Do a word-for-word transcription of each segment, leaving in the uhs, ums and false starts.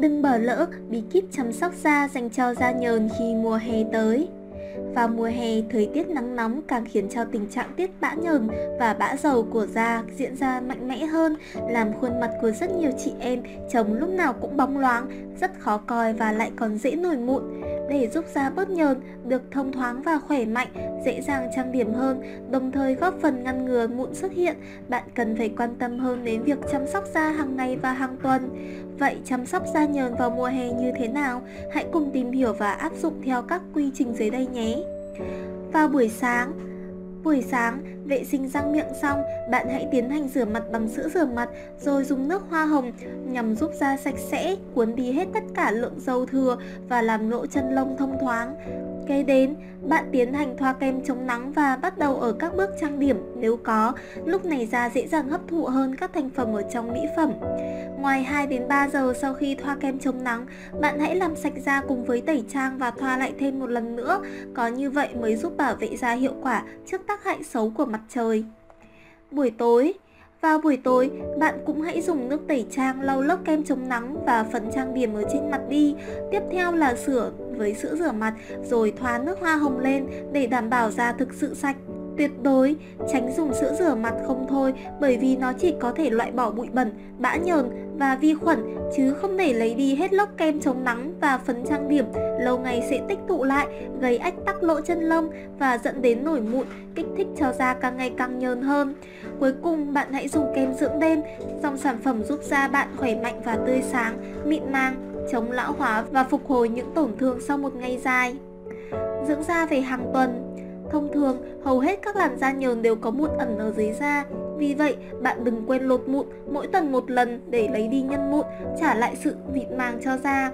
Đừng bỏ lỡ bí kíp chăm sóc da dành cho da nhờn khi mùa hè tới. Vào mùa hè, thời tiết nắng nóng càng khiến cho tình trạng tiết bã nhờn và bã dầu của da diễn ra mạnh mẽ hơn, làm khuôn mặt của rất nhiều chị em trông lúc nào cũng bóng loáng, rất khó coi và lại còn dễ nổi mụn. Để giúp da bớt nhờn, được thông thoáng và khỏe mạnh, dễ dàng trang điểm hơn, đồng thời góp phần ngăn ngừa mụn xuất hiện, bạn cần phải quan tâm hơn đến việc chăm sóc da hàng ngày và hàng tuần. Vậy chăm sóc da nhờn vào mùa hè như thế nào? Hãy cùng tìm hiểu và áp dụng theo các quy trình dưới đây nhé. Vào buổi sáng. Buổi sáng, vệ sinh răng miệng xong, bạn hãy tiến hành rửa mặt bằng sữa rửa mặt rồi dùng nước hoa hồng nhằm giúp da sạch sẽ, cuốn đi hết tất cả lượng dầu thừa và làm lỗ chân lông thông thoáng. Kế đến, bạn tiến hành thoa kem chống nắng và bắt đầu ở các bước trang điểm nếu có, lúc này da dễ dàng hấp thụ hơn các thành phẩm ở trong mỹ phẩm. Ngoài hai đến ba giờ sau khi thoa kem chống nắng, bạn hãy làm sạch da cùng với tẩy trang và thoa lại thêm một lần nữa, có như vậy mới giúp bảo vệ da hiệu quả trước tác hại xấu của mặt trời. Buổi tối. Vào buổi tối, bạn cũng hãy dùng nước tẩy trang lau lớp kem chống nắng và phần trang điểm ở trên mặt đi. Tiếp theo là rửa với sữa rửa mặt rồi thoa nước hoa hồng lên để đảm bảo da thực sự sạch. Tuyệt đối tránh dùng sữa rửa mặt không thôi, bởi vì nó chỉ có thể loại bỏ bụi bẩn, bã nhờn và vi khuẩn, chứ không thể lấy đi hết lớp kem chống nắng và phấn trang điểm, lâu ngày sẽ tích tụ lại, gây ách tắc lỗ chân lông và dẫn đến nổi mụn, kích thích cho da càng ngày càng nhờn hơn. Cuối cùng, bạn hãy dùng kem dưỡng đêm, dòng sản phẩm giúp da bạn khỏe mạnh và tươi sáng, mịn màng, chống lão hóa và phục hồi những tổn thương sau một ngày dài. Dưỡng da về hàng tuần. Thông thường, hầu hết các làn da nhờn đều có mụn ẩn ở dưới da. Vì vậy, bạn đừng quên lột mụn mỗi tuần một lần để lấy đi nhân mụn, trả lại sự mịn màng cho da.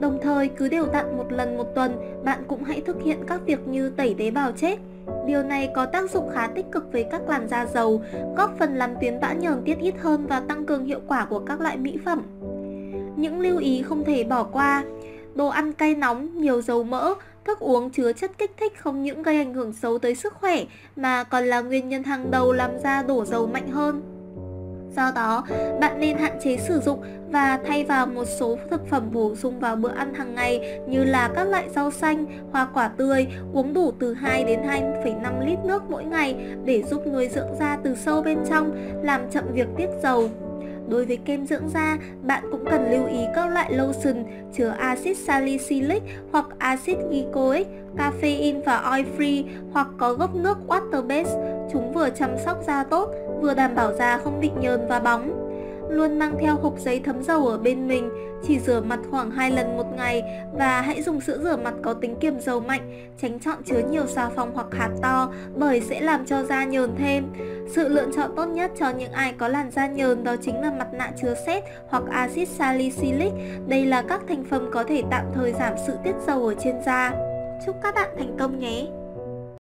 Đồng thời, cứ đều đặn một lần một tuần, bạn cũng hãy thực hiện các việc như tẩy tế bào chết. Điều này có tác dụng khá tích cực với các làn da dầu, góp phần làm tuyến bã nhờn tiết ít hơn và tăng cường hiệu quả của các loại mỹ phẩm. Những lưu ý không thể bỏ qua. Đồ ăn cay nóng, nhiều dầu mỡ, thức uống chứa chất kích thích không những gây ảnh hưởng xấu tới sức khỏe mà còn là nguyên nhân hàng đầu làm da đổ dầu mạnh hơn. Do đó, bạn nên hạn chế sử dụng và thay vào một số thực phẩm bổ sung vào bữa ăn hàng ngày như là các loại rau xanh, hoa quả tươi, uống đủ từ hai đến hai phẩy năm lít nước mỗi ngày để giúp nuôi dưỡng da từ sâu bên trong, làm chậm việc tiết dầu. Đối với kem dưỡng da, bạn cũng cần lưu ý các loại lotion chứa axit salicylic hoặc axit glycolic, caffeine và oil free hoặc có gốc nước water based. Chúng vừa chăm sóc da tốt, vừa đảm bảo da không bị nhờn và bóng. Luôn mang theo hộp giấy thấm dầu ở bên mình, chỉ rửa mặt khoảng hai lần một ngày và hãy dùng sữa rửa mặt có tính kiềm dầu mạnh, tránh chọn chứa nhiều xà phòng hoặc hạt to bởi sẽ làm cho da nhờn thêm. Sự lựa chọn tốt nhất cho những ai có làn da nhờn đó chính là mặt nạ chứa sét hoặc axit salicylic. Đây là các thành phần có thể tạm thời giảm sự tiết dầu ở trên da. Chúc các bạn thành công nhé!